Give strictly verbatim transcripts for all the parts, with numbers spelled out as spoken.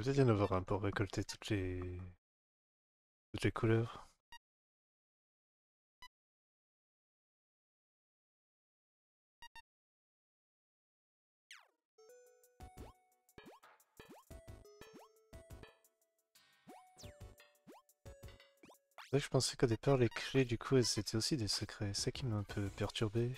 Il peut-être y en avoir un pour récolter toutes les, toutes les couleurs. C'est vrai que je pensais qu'au départ les clés du coup elles étaient aussi des secrets, c'est ça qui m'a un peu perturbé.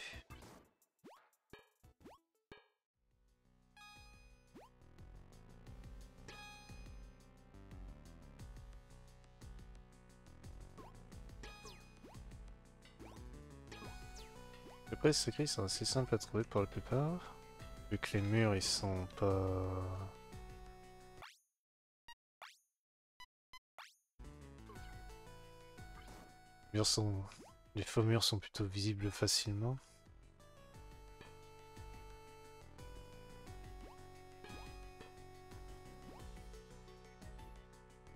Après les secrets ils sont assez simples à trouver pour la plupart, vu que les murs ils sont pas... Les murs sont... Les faux murs sont plutôt visibles facilement.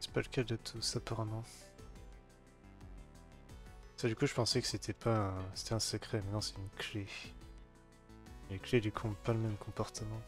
C'est pas le cas de tous apparemment. Ça du coup je pensais que c'était pas un... c'était un secret, mais non c'est une clé. Les clés du coup n'ont pas le même comportement.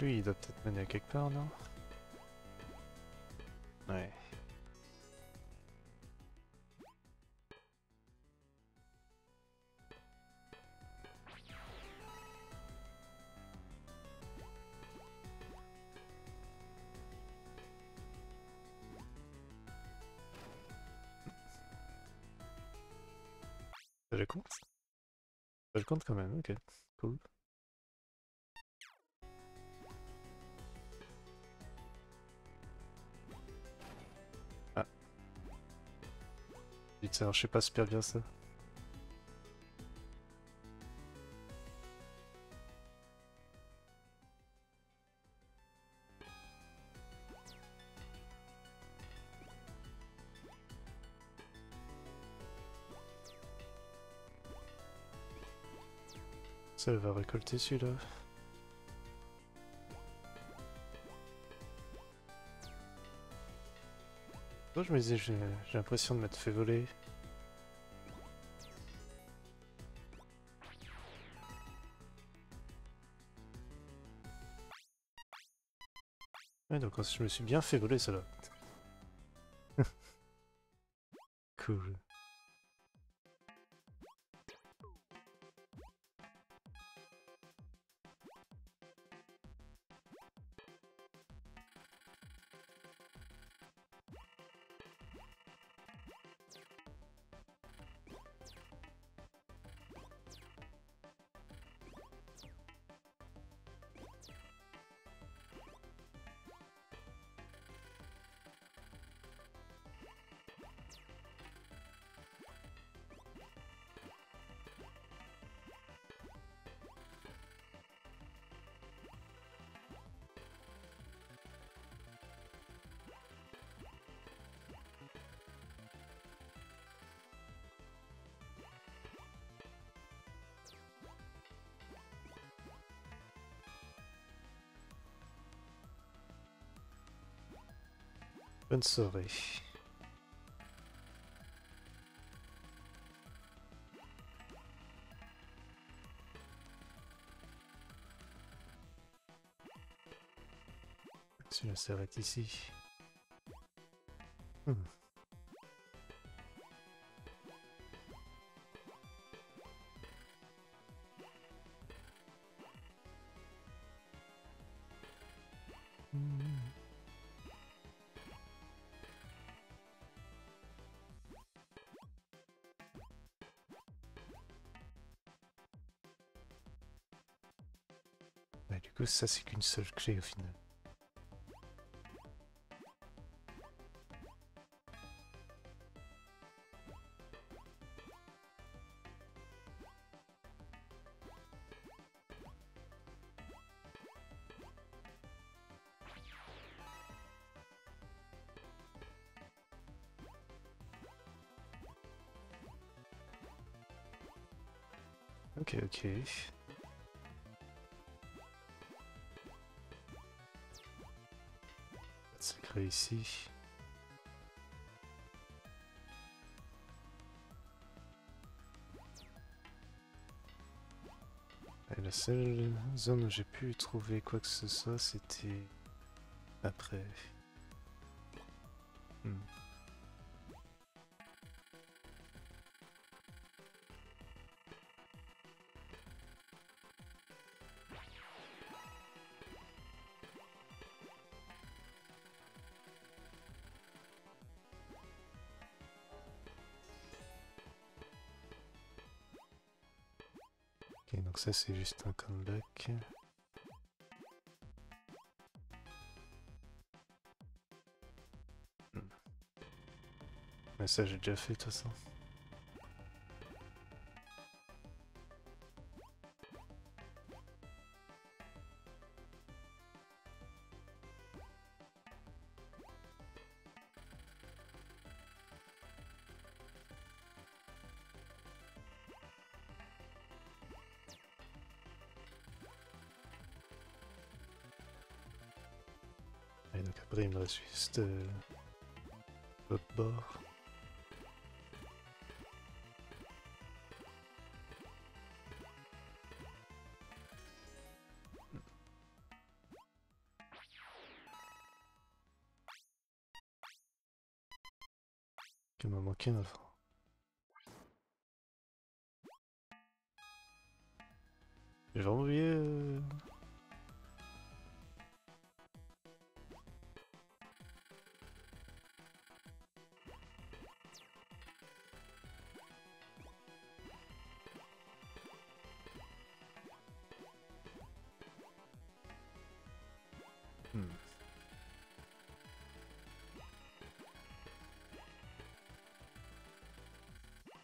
Lui il doit peut-être mener à quelque part, non? Ouais. Ça le compte? Ça le compte quand même, ok, cool. Alors, je sais pas super bien ça. Ça va récolter celui-là. Oh, je me disais, j'ai l'impression de m'être fait voler. Ouais, donc je me suis bien fait voler cela. Cool. Bonne soirée. Celui-là s'arrête ici. Hmm. Du coup, ça c'est qu'une seule clé au final. ok, ok. C'est créé ici. Et la seule zone où j'ai pu trouver quoi que ce soit, c'était après. Hmm. Donc ça c'est juste un comeback. Hmm. Mais ça j'ai déjà fait de toute façon. Après il me reste juste euh, l'autre bord. Il m'a manqué un enfant. J'ai vraiment oublié... Euh...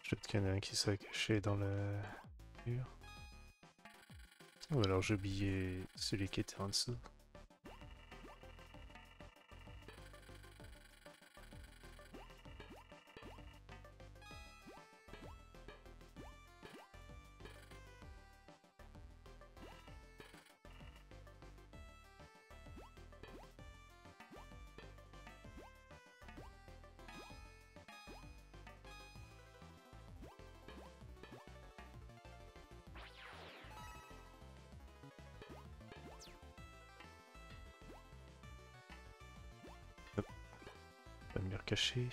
Peut-être qu'il y en a un qui serait caché dans le mur. Ou alors j'ai oublié celui qui était en dessous. Pas de mur caché.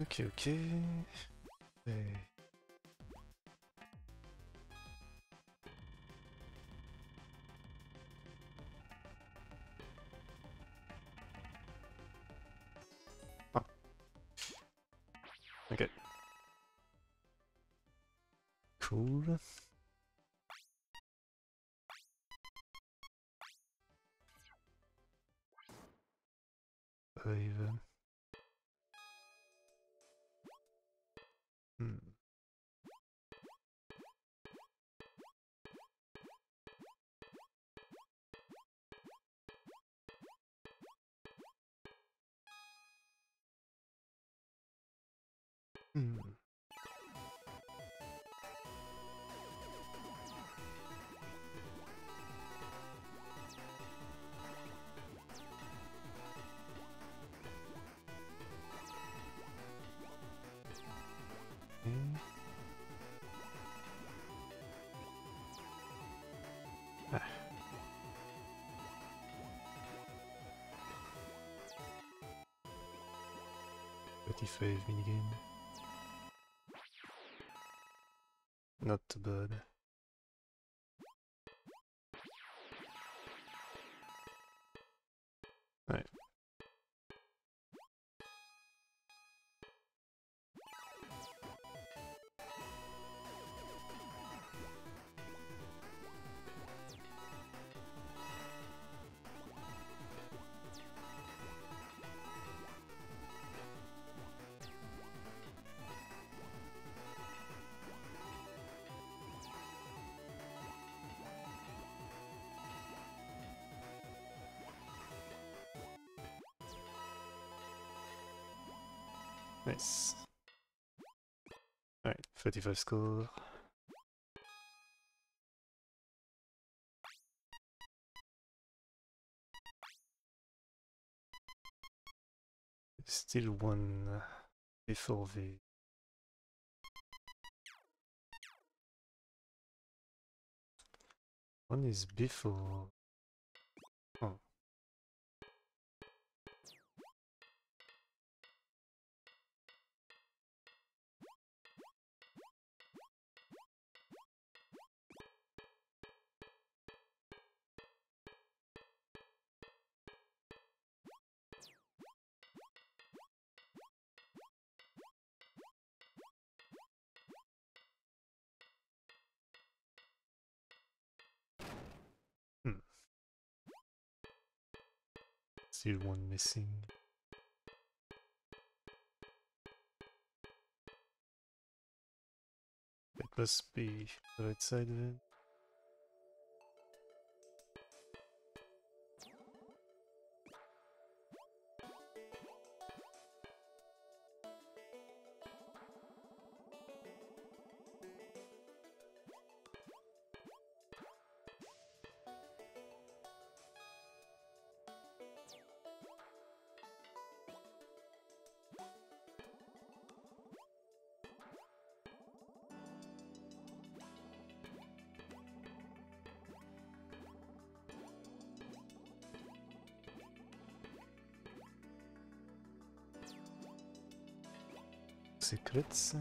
Ok, ok. Et... Ah. Ok. Cool. Even. Hmm. Ah. Petit fave minigame. Not too bad. Ouais. Nice. Alright, thirty-five score. Still one before the... One is before... Oh. Still one missing. It must be the right side of it. Secrets.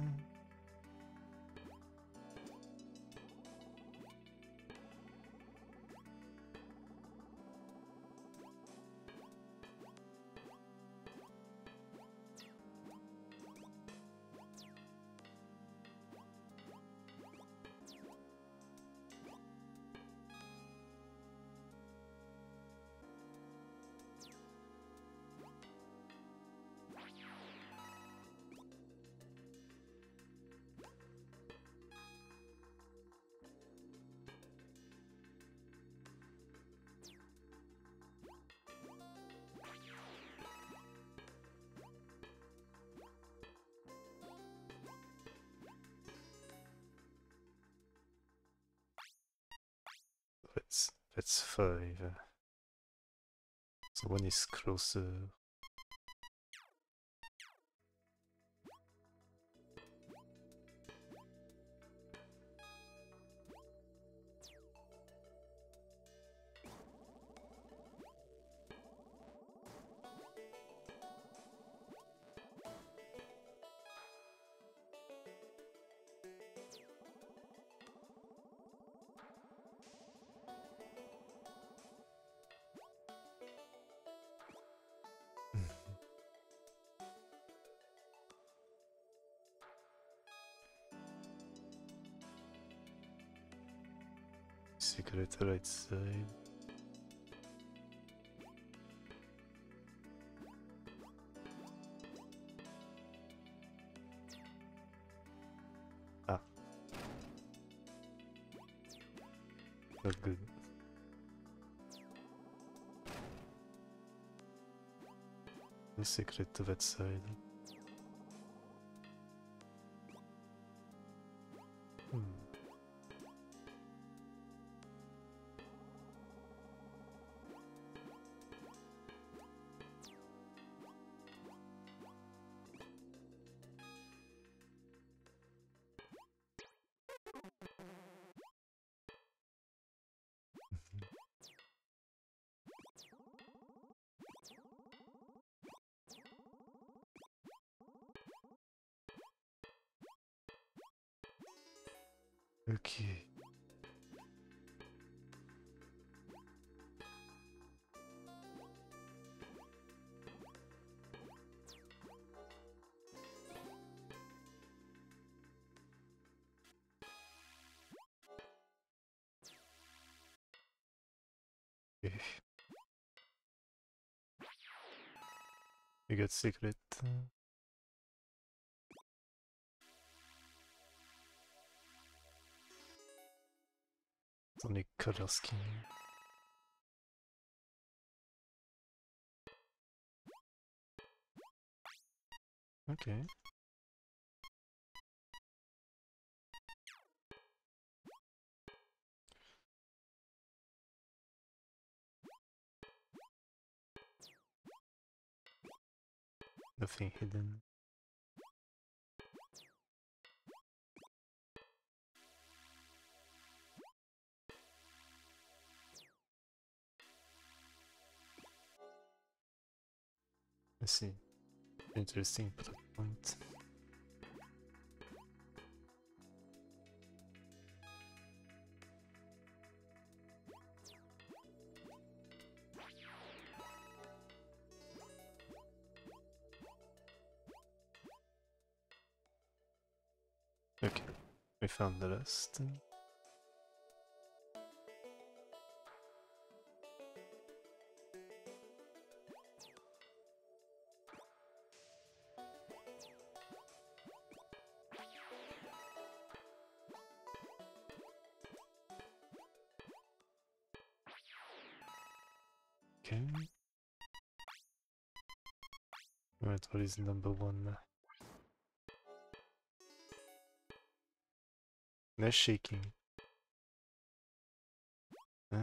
That's five. So one is closer. Secret right side. Ah. Not good. No secret to that side. Hmm. Okay. Okay. We got secret. On the color scheme. Ok. Nothing hidden. I see. Interesting plot point. Okay, we found the rest. Right, what is number one? They're shaking. Ah.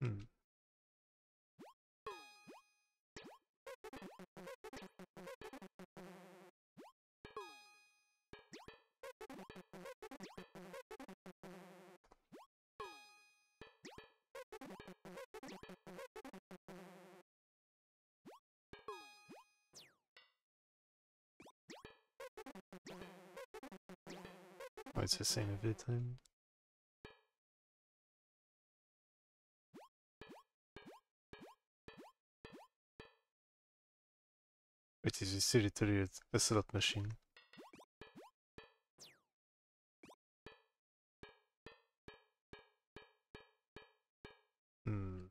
Hmm. Oh, it's the same every time. It is just literally a slot machine. Hmm.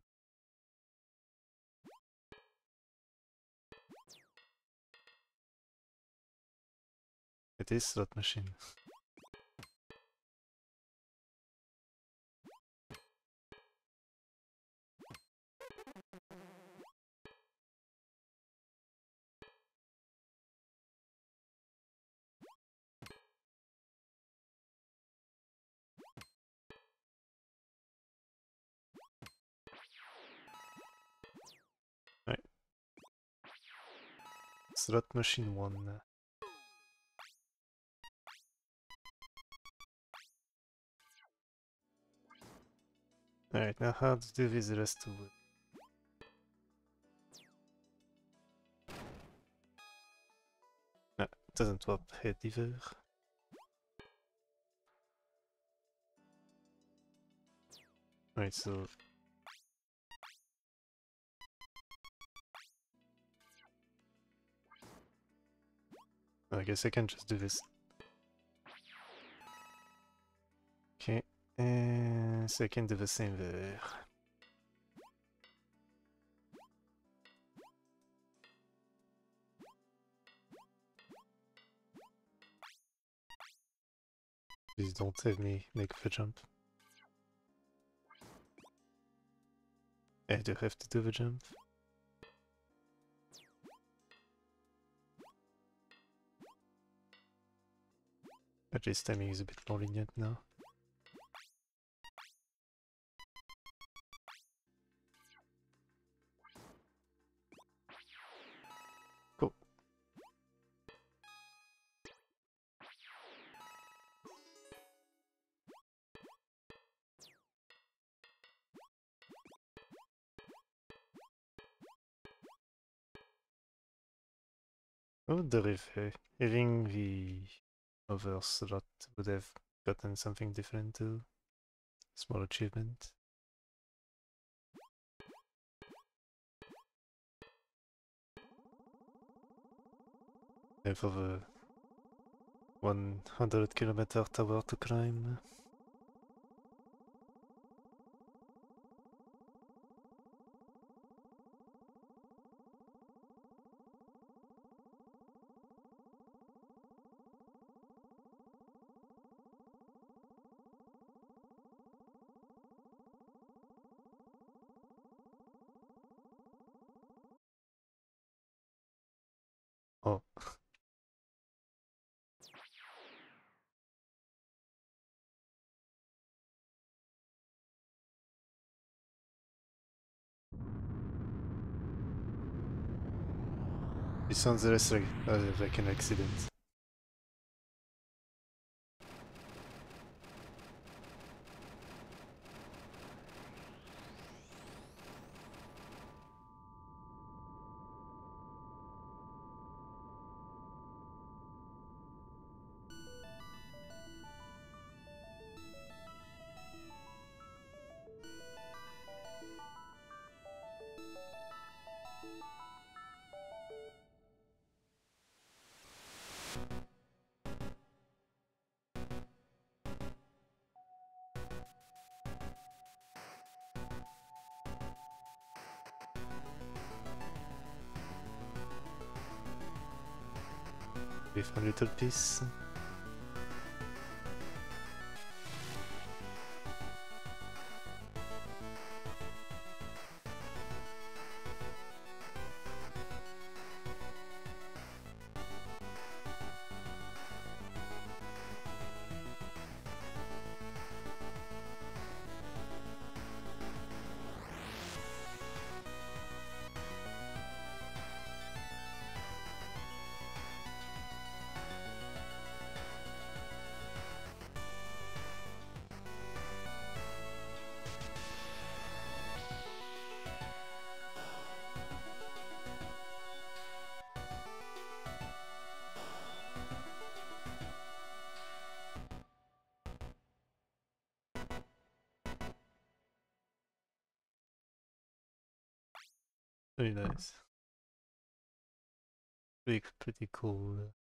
It is slot machine. Slot machine one. Alright, now how to do with the rest of it? No, it doesn't warp head either. Alright, so I guess I can just do this. Okay, and so I can do the same there. Please don't have me make the jump. I do have to do the jump. At least timing is a bit more lenient now. Cool. Oh, the river. Having the other slot would have gotten something different too. Small achievement. over the one hundred kilometer tower to climb. Oh. It sounds less like, uh, like an accident. With a little piece. Very nice. Pretty, pretty cool.